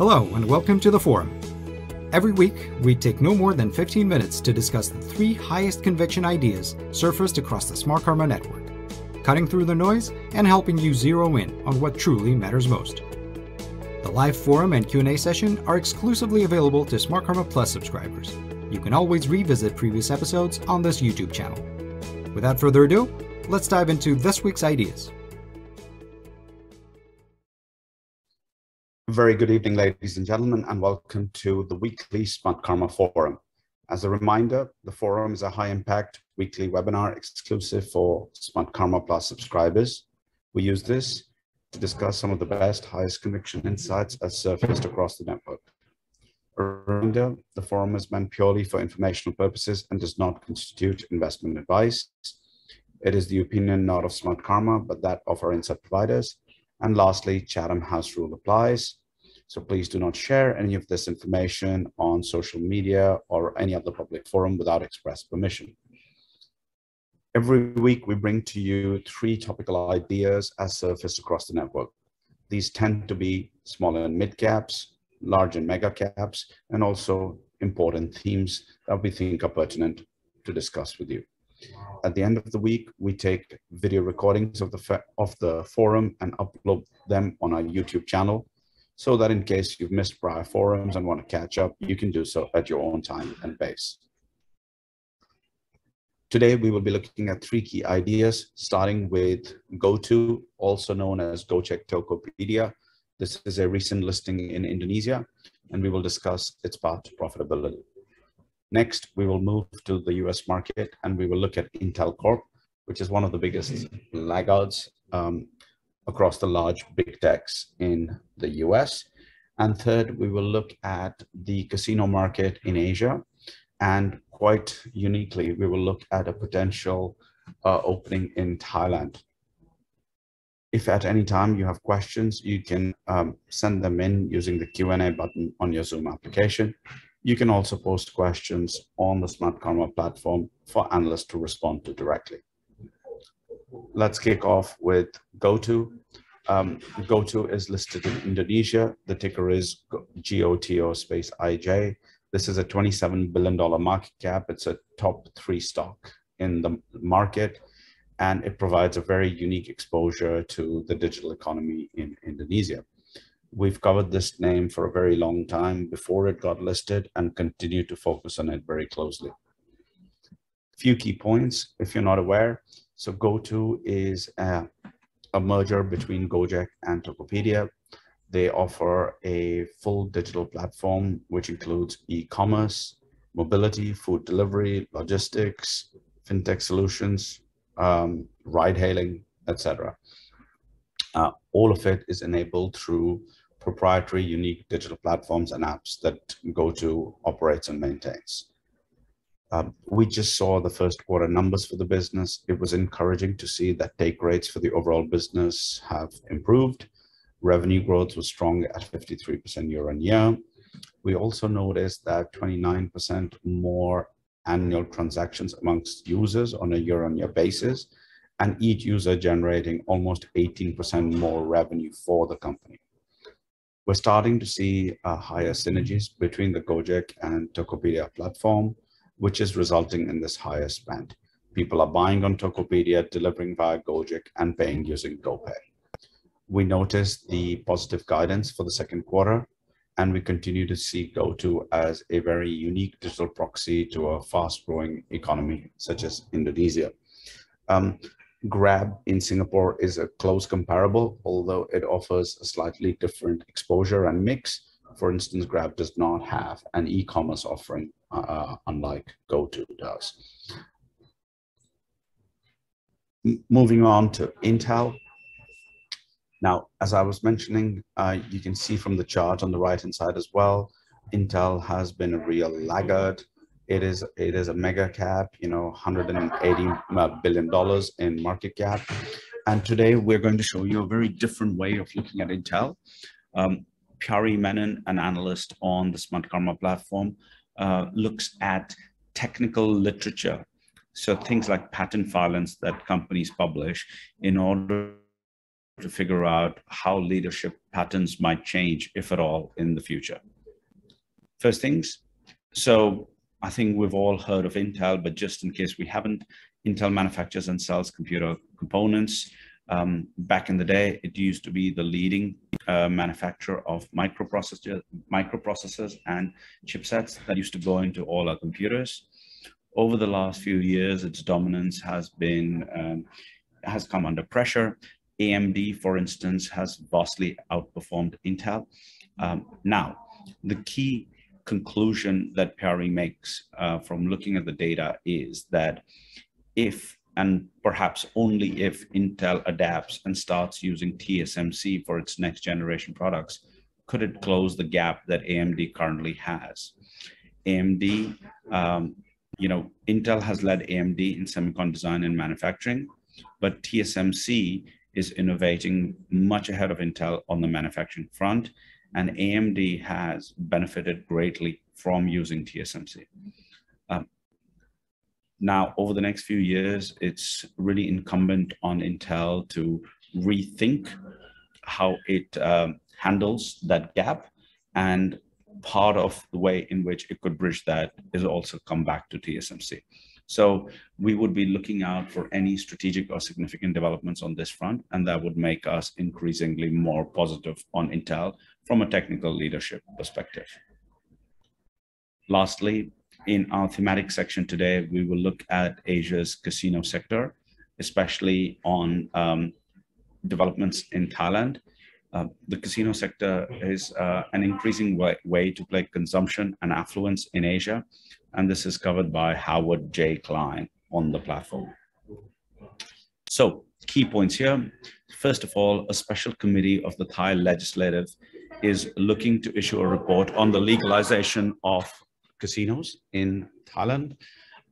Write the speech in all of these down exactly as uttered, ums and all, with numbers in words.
Hello and welcome to the Forum. Every week, we take no more than fifteen minutes to discuss the three highest conviction ideas surfaced across the Smartkarma network, cutting through the noise and helping you zero in on what truly matters most. The live forum and Q and A session are exclusively available to Smartkarma Plus subscribers. You can always revisit previous episodes on this YouTube channel. Without further ado, let's dive into this week's ideas. Very good evening, ladies and gentlemen, and welcome to the weekly Smartkarma Forum. As a reminder, the forum is a high-impact weekly webinar exclusive for Smartkarma Plus subscribers. We use this to discuss some of the best, highest conviction insights as surfaced across the network. A reminder, the forum is meant purely for informational purposes and does not constitute investment advice. It is the opinion not of Smartkarma, but that of our insight providers. And lastly, Chatham House Rule applies. So please do not share any of this information on social media or any other public forum without express permission. Every week, we bring to you three topical ideas as surfaced across the network. These tend to be small and mid caps, large and mega caps, and also important themes that we think are pertinent to discuss with you. At the end of the week, we take video recordings of the, of the forum and upload them on our YouTube channel, so that in case you've missed prior forums and want to catch up, you can do so at your own time and pace. Today, we will be looking at three key ideas, starting with GoTo, also known as GoCheck Tokopedia. This is a recent listing in Indonesia, and we will discuss its path to profitability. Next, we will move to the U S market, and we will look at Intel Corp, which is one of the biggest laggards um, across the large big techs in the U S. And third, we will look at the casino market in Asia. And quite uniquely, we will look at a potential uh, opening in Thailand. If at any time you have questions, you can um, send them in using the Q and A button on your Zoom application. You can also post questions on the Smartkarma platform for analysts to respond to directly. Let's kick off with GoTo. Um, GoTo is listed in Indonesia. The ticker is G O T O space I J. This is a twenty-seven billion dollar market cap. It's a top three stock in the market, and it provides a very unique exposure to the digital economy in Indonesia. We've covered this name for a very long time before it got listed and continue to focus on it very closely. A few key points, if you're not aware. So GoTo is a, a merger between Gojek and Tokopedia. They offer a full digital platform, which includes e-commerce, mobility, food delivery, logistics, fintech solutions, um, ride hailing, et cetera. Uh, all of it is enabled through proprietary, unique digital platforms and apps that GoTo operates and maintains. Um, we just saw the first quarter numbers for the business. It was encouraging to see that take rates for the overall business have improved. Revenue growth was strong at fifty-three percent year on year. We also noticed that twenty-nine percent more annual transactions amongst users on a year on year basis, and each user generating almost eighteen percent more revenue for the company. We're starting to see uh, higher synergies between the Gojek and Tokopedia platform, which is resulting in this higher spend. People are buying on Tokopedia, delivering via Gojek, and paying using GoPay. We noticed the positive guidance for the second quarter, and we continue to see GoTo as a very unique digital proxy to a fast-growing economy such as Indonesia. Um, Grab in Singapore is a close comparable, although it offers a slightly different exposure and mix. For instance, Grab does not have an e-commerce offering, uh, unlike GoTo does. M- moving on to Intel. Now, as I was mentioning, uh, you can see from the chart on the right-hand side as well, Intel has been a real laggard. It is, it is a mega cap, you know, one hundred eighty billion dollars in market cap. And today we're going to show you a very different way of looking at Intel. Um, Piyari Menon, an analyst on the Smartkarma platform, uh, looks at technical literature. So things like patent filings that companies publish in order to figure out how leadership patterns might change, if at all, in the future. First things, so I think we've all heard of Intel, but just in case we haven't, Intel manufactures and sells computer components. Um, back in the day, it used to be the leading uh, manufacturer of microprocessors, microprocessors and chipsets that used to go into all our computers. Over the last few years, its dominance has been, um, has come under pressure. A M D, for instance, has vastly outperformed Intel. Um, now, the key conclusion that Piyari makes uh, from looking at the data is that if, and perhaps only if, Intel adapts and starts using T S M C for its next generation products, could it close the gap that A M D currently has? A M D, um, you know, Intel has led A M D in semicon design and manufacturing, but T S M C is innovating much ahead of Intel on the manufacturing front, and A M D has benefited greatly from using T S M C. Um, now, over the next few years, it's really incumbent on Intel to rethink how it um, handles that gap, and part of the way in which it could bridge that is also come back to T S M C. So we would be looking out for any strategic or significant developments on this front, and that would make us increasingly more positive on Intel from a technical leadership perspective. Lastly, in our thematic section today, we will look at Asia's casino sector, especially on um, developments in Thailand. Uh, the casino sector is uh, an increasing way, way to play consumption and affluence in Asia, and this is covered by Howard J. Klein on the platform. So, key points here. First of all, a special committee of the Thai legislative is looking to issue a report on the legalization of casinos in Thailand.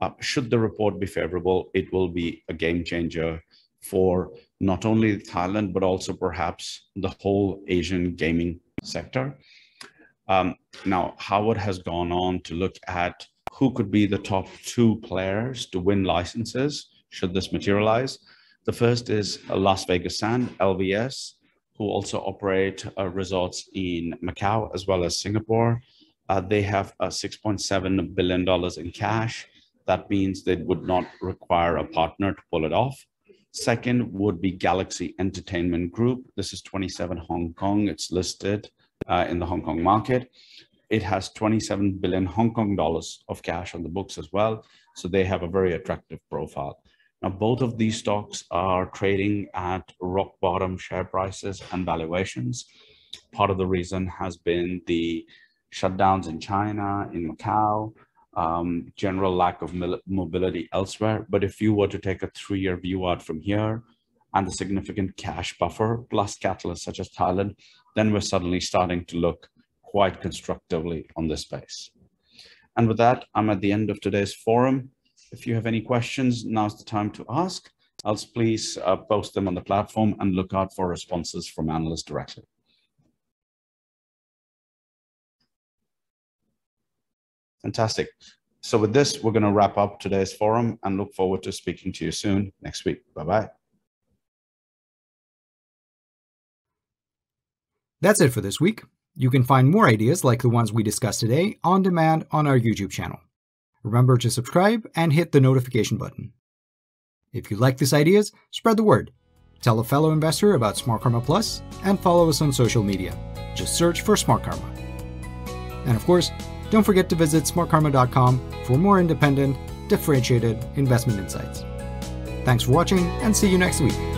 Uh, should the report be favorable, it will be a game changer for not only Thailand, but also perhaps the whole Asian gaming sector. Um, now, Howard has gone on to look at who could be the top two players to win licenses, should this materialize. The first is Las Vegas Sands, L V S, who also operate uh, resorts in Macau as well as Singapore. Uh, they have uh, six point seven billion dollars in cash. That means they would not require a partner to pull it off. Second would be Galaxy Entertainment Group. This is twenty-seven Hong Kong. It's listed uh, in the Hong Kong market. It has twenty-seven billion Hong Kong dollars of cash on the books as well. So they have a very attractive profile. Now, both of these stocks are trading at rock bottom share prices and valuations. Part of the reason has been the shutdowns in China, in Macau, Um, general lack of mobility elsewhere. But if you were to take a three-year view out from here and the significant cash buffer plus catalysts such as Thailand, then we're suddenly starting to look quite constructively on this space. And with that, I'm at the end of today's forum. If you have any questions, now's the time to ask. Else please uh, post them on the platform and look out for responses from analysts directly. Fantastic. So with this, we're going to wrap up today's forum and look forward to speaking to you soon next week. Bye-bye. That's it for this week. You can find more ideas like the ones we discussed today on demand on our YouTube channel. Remember to subscribe and hit the notification button. If you like these ideas, spread the word. Tell a fellow investor about Smartkarma Plus and follow us on social media. Just search for Smartkarma. And of course, don't forget to visit smartkarma dot com for more independent, differentiated investment insights. Thanks for watching, and see you next week.